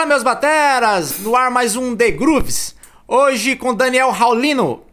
Fala, meus bateras! No ar mais um D'Grooves. Hoje com Daniel Raulino,